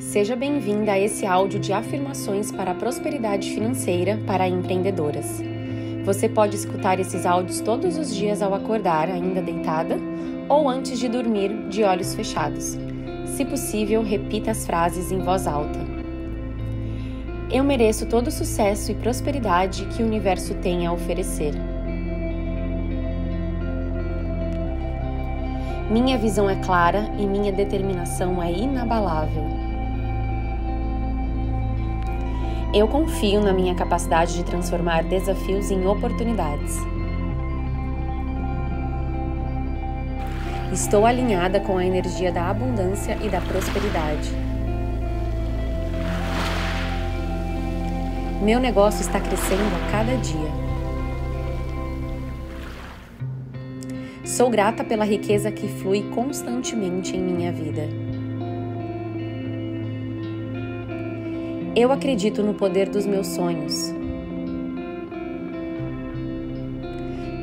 Seja bem-vinda a esse áudio de afirmações para a prosperidade financeira para empreendedoras. Você pode escutar esses áudios todos os dias ao acordar, ainda deitada, ou antes de dormir, de olhos fechados. Se possível, repita as frases em voz alta. Eu mereço todo o sucesso e prosperidade que o universo tem a oferecer. Minha visão é clara e minha determinação é inabalável. Eu confio na minha capacidade de transformar desafios em oportunidades. Estou alinhada com a energia da abundância e da prosperidade. Meu negócio está crescendo a cada dia. Sou grata pela riqueza que flui constantemente em minha vida. Eu acredito no poder dos meus sonhos.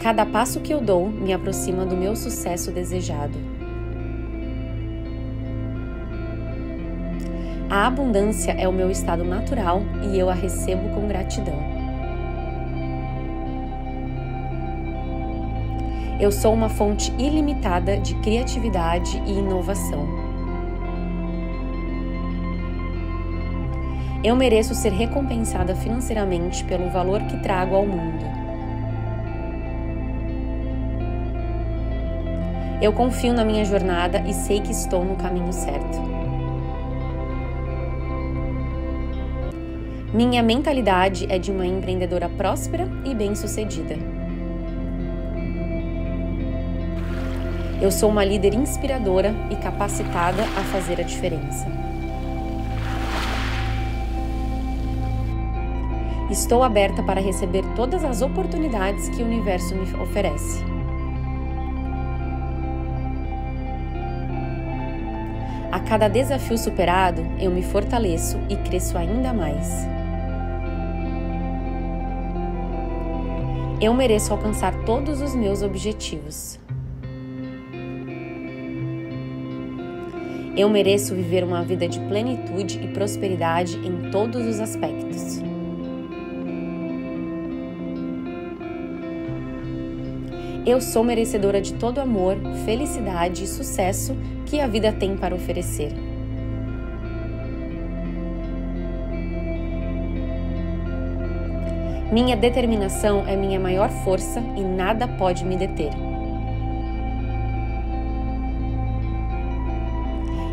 Cada passo que eu dou me aproxima do meu sucesso desejado. A abundância é o meu estado natural e eu a recebo com gratidão. Eu sou uma fonte ilimitada de criatividade e inovação. Eu mereço ser recompensada financeiramente pelo valor que trago ao mundo. Eu confio na minha jornada e sei que estou no caminho certo. Minha mentalidade é de uma empreendedora próspera e bem-sucedida. Eu sou uma líder inspiradora e capacitada a fazer a diferença. Estou aberta para receber todas as oportunidades que o universo me oferece. A cada desafio superado, eu me fortaleço e cresço ainda mais. Eu mereço alcançar todos os meus objetivos. Eu mereço viver uma vida de plenitude e prosperidade em todos os aspectos. Eu sou merecedora de todo amor, felicidade e sucesso que a vida tem para oferecer. Minha determinação é minha maior força e nada pode me deter.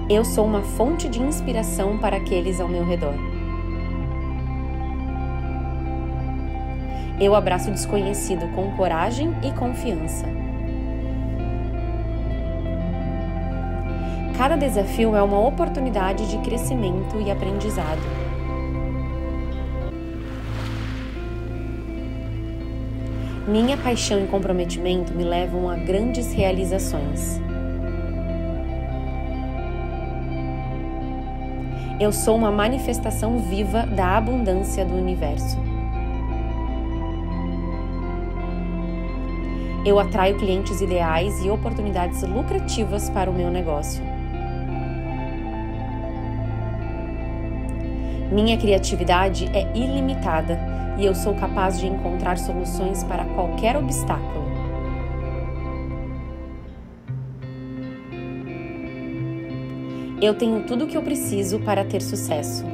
Eu sou uma fonte de inspiração para aqueles ao meu redor. Eu abraço o desconhecido com coragem e confiança. Cada desafio é uma oportunidade de crescimento e aprendizado. Minha paixão e comprometimento me levam a grandes realizações. Eu sou uma manifestação viva da abundância do universo. Eu atraio clientes ideais e oportunidades lucrativas para o meu negócio. Minha criatividade é ilimitada e eu sou capaz de encontrar soluções para qualquer obstáculo. Eu tenho tudo o que eu preciso para ter sucesso.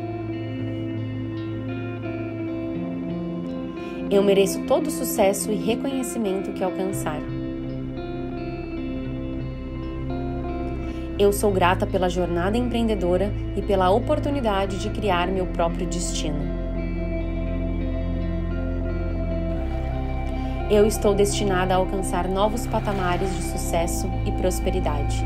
Eu mereço todo o sucesso e reconhecimento que alcançar. Eu sou grata pela jornada empreendedora e pela oportunidade de criar meu próprio destino. Eu estou destinada a alcançar novos patamares de sucesso e prosperidade.